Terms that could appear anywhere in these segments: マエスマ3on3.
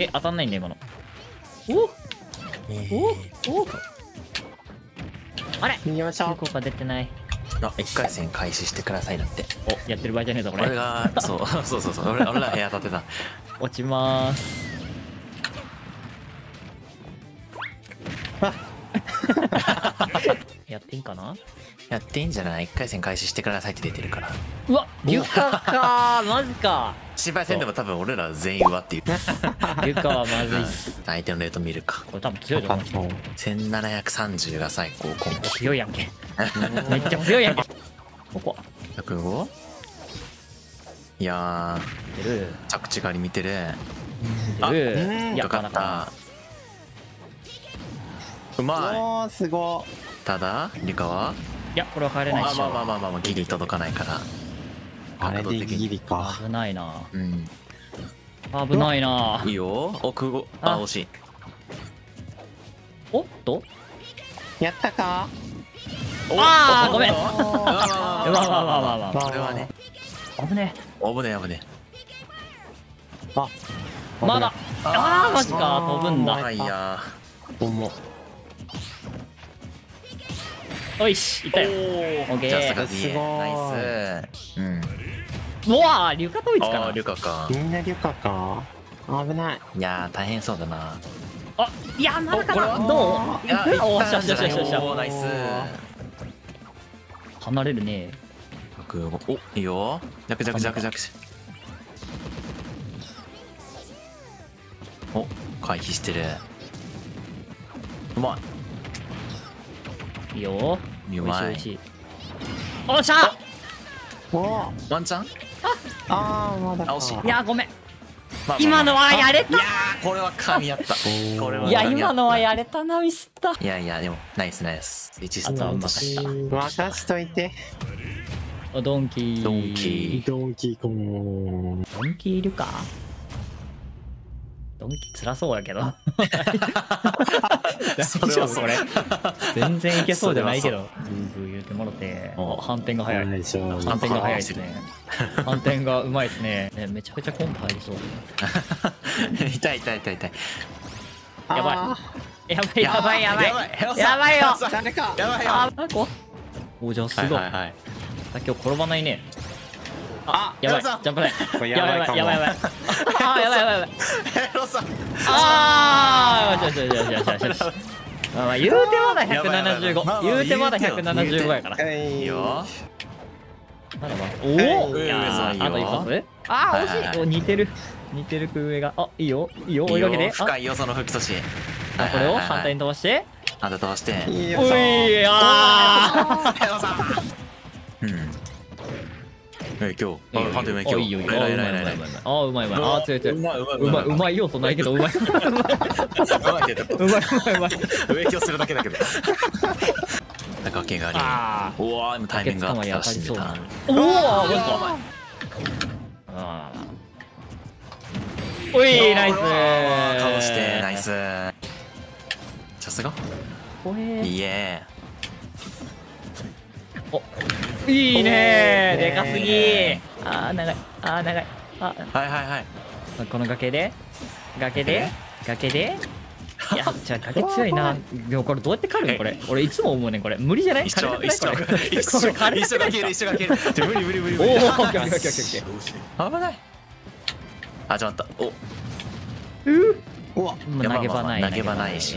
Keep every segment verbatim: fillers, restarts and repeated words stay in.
え、当たんないんだ今の。おっおっおっ、あれ効果出てない。あ、いっかい戦開始してくださいだって。お、やってる場合じゃねえぞこれ。俺がそうそうそうそう、俺俺ら部屋建てた。落ちまーす。やっていいかな。やっていいんじゃない。いっかい戦開始してくださいって出てるから。うわ、ゆかかー、マジか。失敗せんでも多分俺ら全員はっていう。ゆかはまずいっす。相手のレート見るか。これ多分強いと思う。せんななひゃくさんじゅうが最高コンボ。強いやんけ。めっちゃ強いやんけ。ここ。ひゃくご？ いやー、着地狩り見てる。あ、よかった。うまい。すごい。ただリカは、いやこれは帰れないし、まあまあまあまあまあギリ届かないから、あれでギリか。危ないな、うん、危ないな。いいよ。奥ご、あ、惜しい。おっと、やったか。ああごめん。まあまあまあまあまあ、これはね、危ね危ね危ね。あ、まだ、ああマジか、飛ぶんだ。いや重っ。おいし、いったよ。オッケー。すごい。うん。うわあ、リュカ統一かな。リュカか。みんなリュカか。危ない。いやー、大変そうだな。あ、いや、まだかな。どう？いや、おしゃしゃしゃしゃしゃ。ナイス。離れるね。お、いいよ。ジャクジャクジャクジャク。お、回避してる。うまい。いいよ。おいしい。おっしゃ。ワンチャン。ああ、まだ。いや、ごめん。今のはやれた。いや、これは神やった。いや、今のはやれたな、ミスった。いやいや、でも、ナイスナイス。一スタを任した。任しといて。お、ドンキー。ドンキー。ドンキーコン。ドンキーいるか。ドンキ辛そうやけど。それはそれ。全然いけそうじゃないけど。ブーブー言うてもろて。反転が早い。反転が早いですね。反転がうまいですね。めちゃくちゃコンボ入りそう。痛い痛い痛い痛い。やばい。やばいやばいやばい。やばいよ。誰か。やばいよ。あ、こ。お、じゃあすごい。さっき転ばないね。あ、やばい。ジャンプない。これやばいやばいやばいやばい。あ、やばいやばいやばい。ああ、よしよしよしよしよしよし。まあ言うてまだひゃくななじゅうご、言うてまだひゃくななじゅうごやから。いいよ。まだまだ。おお。いや、あと一発。ああ、惜しい。お、似てる。似てる上が。あ、いいよ。いいよ。追いかけて。深いよその吹き阻止。あ、これを反対に飛ばして。あ、飛ばして。おい、ああ。うん。え、今日あ、判定うまい。今日いいよいいよ。あ、うまいうまいうまい。あ、うまいうまい。あ、強い強い。うまいうまいうまい要素ないけどうまい。うまいうまいうまい。上強するだけだけど。なんか剣があり。おお、今タイミングが当たりそうだ。おお、なんか。おい、ナイス。倒してナイス。さすが。いえ。お。いいねー、でかすぎー。あー長い、あー長い、あーはいはいはい。この崖で崖で崖で、いやじゃあ崖強いな。でもこれどうやって狩るのこれ。俺いつも思うねんこれ無理じゃない。一緒一緒一緒一緒が消える一緒が消える。無理無理無理無理。おお、危ない危ない。あ、ちょっと待った。おうわ、投げ場ない投げ場ないし、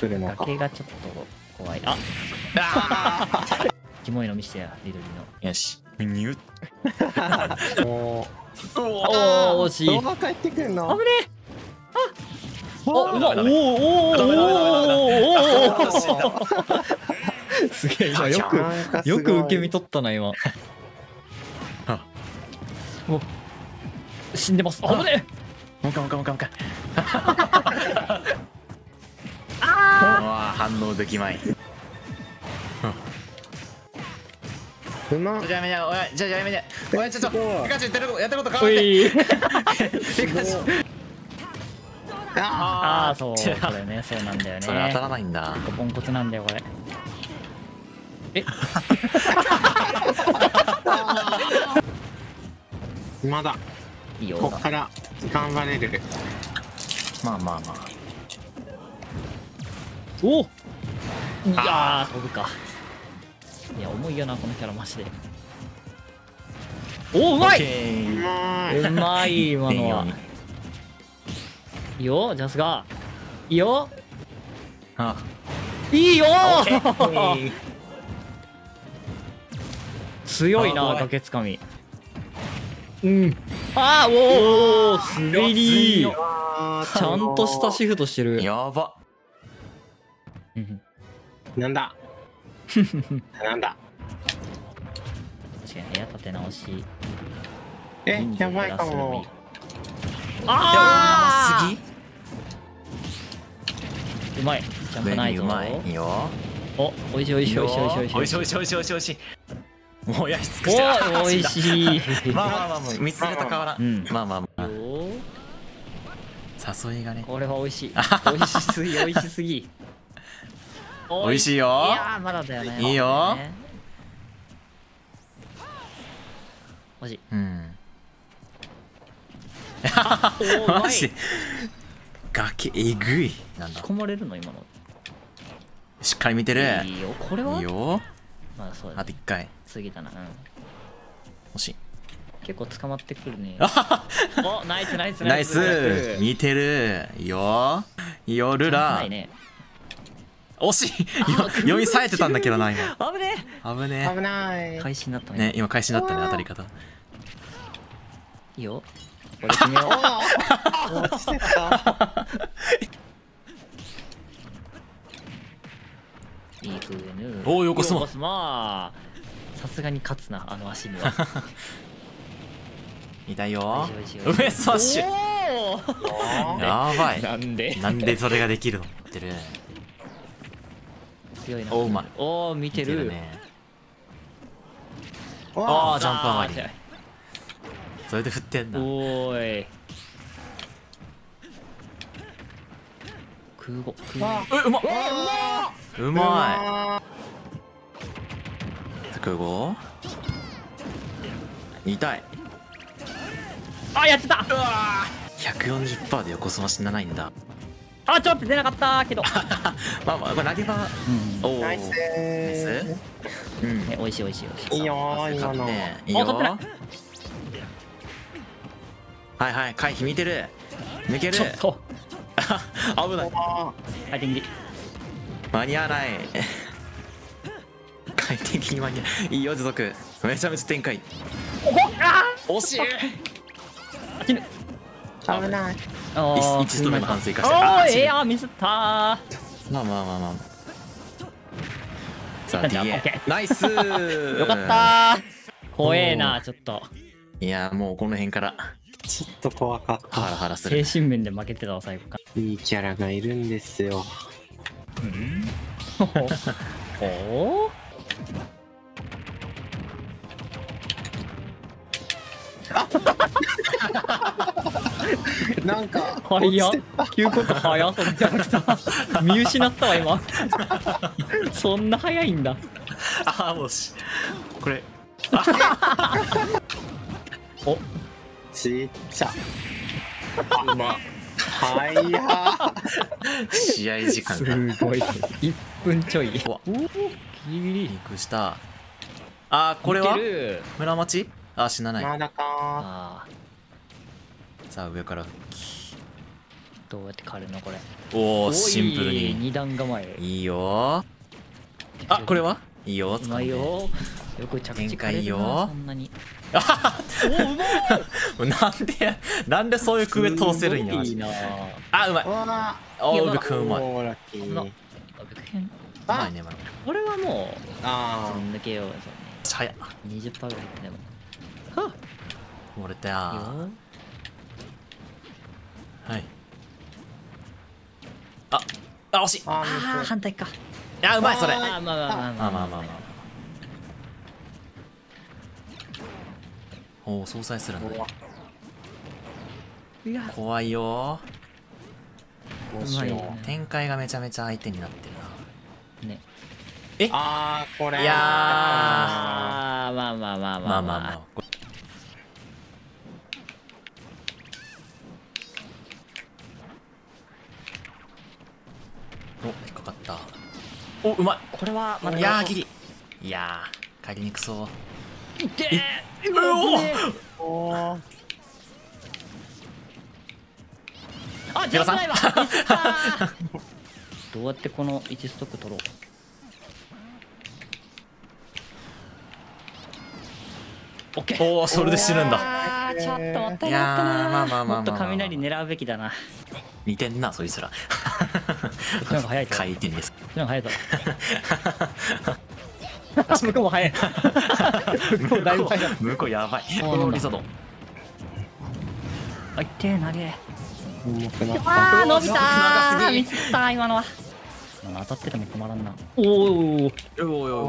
崖がちょっと怖い。ああキモいの見せてや、緑の。よし。ニュッ。おお。おお、惜しい。動画帰ってくるの。危ねえ。あ。お、うわ、おお、おお、おお。すげえ、今よく、よく受け身取ったな、今。あ。お。死んでます。危ねえ。もかもかもかもか。ああ。反応できまい。じゃあやめて、じゃあやめて、おいちょっとピカチュウってることやったこと変わって。ああそうこれね、そうなんだよね。それ当たらないんだ。ポンコツなんだよこれ。え？まだ。いいよ。ここから頑張れる。まあまあまあ。おっ、いやー飛ぶか。いや重いよなこのキャラマジで。おうまいうまい今のは。いいよジャスがいいよいいよ強いな崖つかみ。うんああおお滑りちゃんとしたシフトしてる。やばなんだなんだ部屋立て直し。え、やばいかも。ああ。うまい。ジャンプないぞ。うまいよ。お、おいしいおいしいおいしいおいしいおいしいおいしいおいしいおいしい。もうやしつくして。おいしい。まあまあまあまあ見つけた変わらん。まあまあまあ。誘いがね。これはおいしい。おいしすぎおいしすぎ。おいしいよ。いやまだだよね。いいよ。マジうんマジ崖えぐい。なんだ引き込まれるの今の。しっかり見てる。いいよこれはいいよ。まだそうだね。あといっかい次だな。うん惜しい。結構捕まってくるね。おナイスナイスナイス見てるよよルラ惜しい。読みさえてたんだけどな今。危ね危ね危ない。会心だったね今。会心だったね当たり方。いいよ。これ決めよう。落ちてた。いいクーヌ。おお横スマ。さすがに勝つなあの足には。いたよ。上スマッシュ。やばい。なんでなんでそれができるの。ってる。おうまい。おお見てるね。ああジャンプ上がり。それで振ってんだ。おい。空ご。えうま。うまい。空ご。痛い。あやってた。ひゃくよんじゅっパーセント で横スマしないんだ。あ、ちょっと出なかったけど。まあまあ、これ投げ場。おお。ナイス。うん、ね、美味しい美味しい美味しい。いいよ、今の。いいよ。はいはい、回避見てる。抜ける。ちょっと。危ない。回転切り。間に合わない。回転切り間に合わない。いいよ、持続。めちゃめちゃ展開。お惜しい。あ、死ぬ。危ない。一度目の反省かして。ああ、エアミスった。まあまあまあまあ。さあ、ナイス。よかった。怖えな、ちょっと。いや、もうこの辺から。ちょっと怖かった。ハラハラする。精神面で負けてたわ、最後か。いいキャラがいるんですよ。うん。おお。なんか早っ急降下早っ見失ったわ今そんな早いんだ。ああもうしこれおちっちゃうま早っ試合時間がすごいいっぷんちょい。おギリギリリンクした。あこれは村町。あ死なない。まだか。さあ上からどうやって狩るのこれ。おおシンプルに二段構え。いいよ。あこれはいいよ。使いよ。よく着地狩れるなそんなに。あおうまい。なんでなんでそういう空へ通せるんや。あうまい。あうまい。うまい。あこれはもうあ抜けよう。早っ。二十パーぐらいでも。はっ。漏れたや。はい。あ、あ惜しい。ああ反対か。あうまいそれ。まあまあまあまあまあまあ。おお総裁するんだ。怖いよ。展開がめちゃめちゃ相手になってるな。ね。えあーこれいやーまあまあまあまあまあまあお、引っかかった。お、うまい。これはまだいやーギリ。いやー帰りにくそう。いってー。おお、あ、ジェラさんどうやってこのいちストック取ろう。オッケー。おお、それで死ぬんだ。ちょっともったいなかったな。もっと雷狙うべきだな。似てんなそいつら。なんか早い。回転です。なんか早いぞ。向こうも早い。向こうだいぶ早い。向こうやばい。このリゾート。あ、いってー投げ。ああ伸びたー。ミスった今のは。当たってても止まらんな。おおお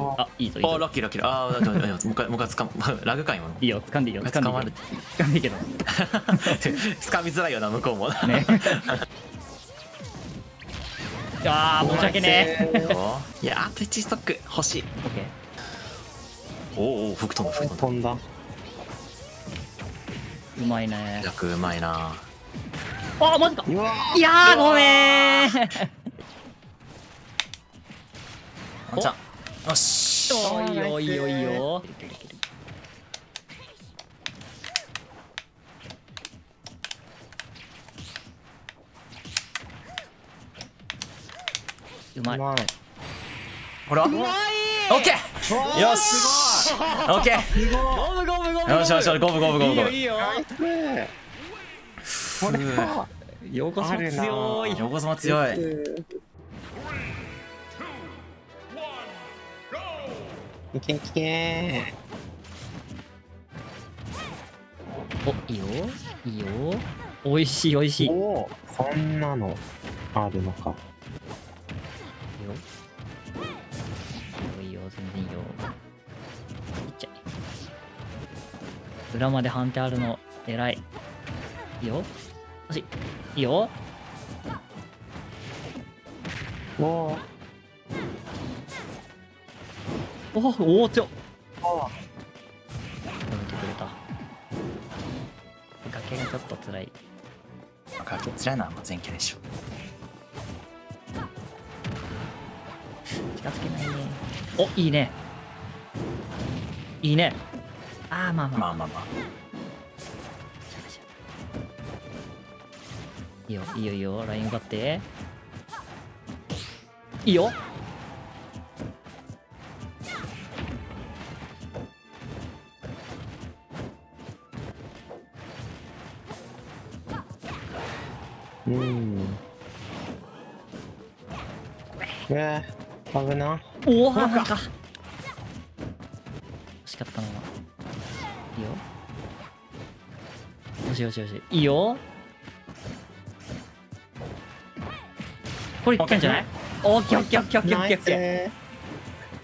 お、あ、いいぞいいぞ。あ、ラッキーラッキー。ああ、もう一回もう一回つかラグか今の。いいよ、掴んでいいよ。掴まる。掴んでいいけど。掴みづらいよな向こうも。ね。ああ、申し訳ねえ。いや、あといちストック欲しい。オッケー。おお、吹く飛んだ吹く飛んだ。うまいね。楽うまいな。あ、マジか。いやごめん。じゃあ、よし。いいよいいよいいよ。うまい。ほら。うまい。オッケー。よし。オッケー。ゴムゴムゴム。よしよし、ゴムゴムゴムゴム。いいよ。これか。ようこそも強い。ようこそも強い。いけいけ。お、いいよいいよ。おいしいおいしい。お、こんなのあるのか。いいよいいよ、全然いいよ。いっちゃい。裏まで判定あるの偉い。いいよ。おしいいよ。おおおお、強っ。見てくれた。崖がちょっと辛い。崖辛いのは前期でしょ。近づけないね。お、いいねいいね。ああ、まあまあまあまあまあ。いいよいいよいいよ。ライン奪っていいよ。うん。えー、危な。おお、なんか。惜しかったな。いいよ。よしよしよし、いいよ。これいったんじゃない？オッケーオッケーオッケーオッケーオッケーオッケ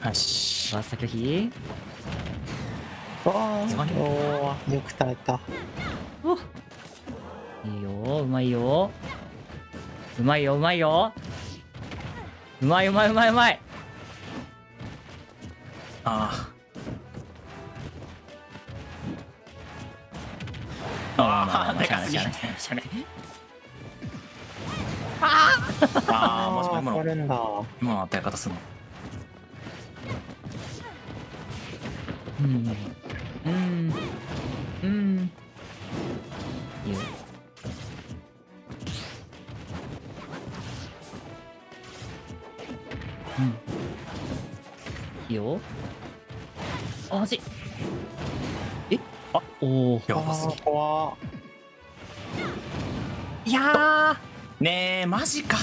ー。よし。わさ拒否。ああ。おお、よく耐えた。お。いいよ、うまいよ。うまいようまいよ。うまいうまいうまいうまい。ああ、でかすぎる。ああ、もしも今の今の当て方すんの。うんうんうん。いいよ。いいよ。あ、マジ。え、あ、おお。やばすぎ。いやー。ねえ、マジか。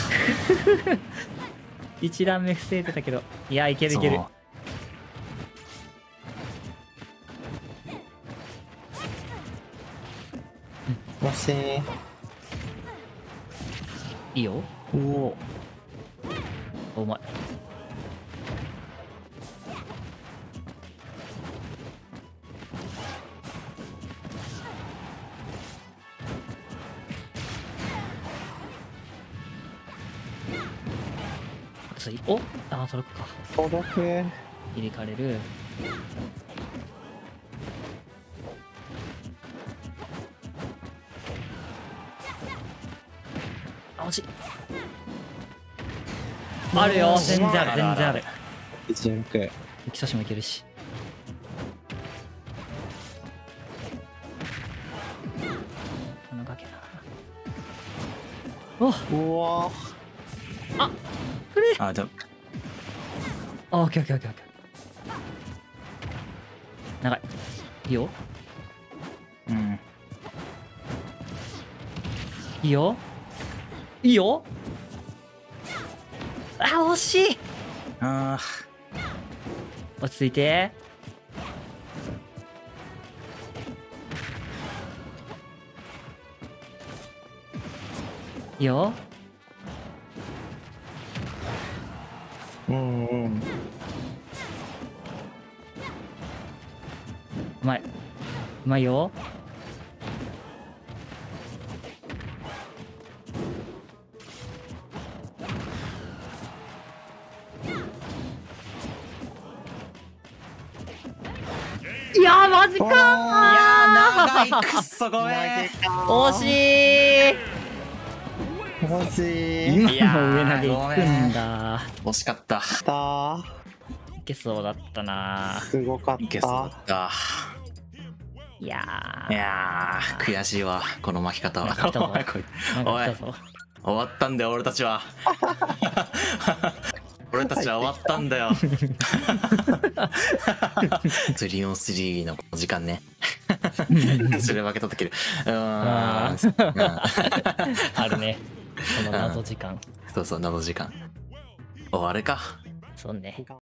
一段目防いでたけど、いや、いけるいける。よし。いいよ。おお。お前。お、あ、届くか。届く。入れ替える。あ、惜しい。あるよ、全然ある、全然ある。一応行く。基礎もいけるし。この崖な。おお。あ、これ。あ、じゃ。あ、オッケーオッケーオッケーオッケー。長い。いいよ。うん。いいよ。いいよ。あ、惜しい。ああ。落ち着いて。いいよ。うんうん。うまい。うまいよ。いやー、マジかー。いやー、長い。くっそごめん。惜しい。惜しい。今の上投げ行くんだ。惜しかった。いけそうだったな。すごかった。いけそうだった。いやー。いやー、悔しいわ、この巻き方は。おい、終わったんだよ、俺たちは。俺たちは終わったんだよ。スリーオンスリー の時間ね。それ負けたときる。うん。あるね。この謎時間。そうそう、謎時間。お、あれか。そうね。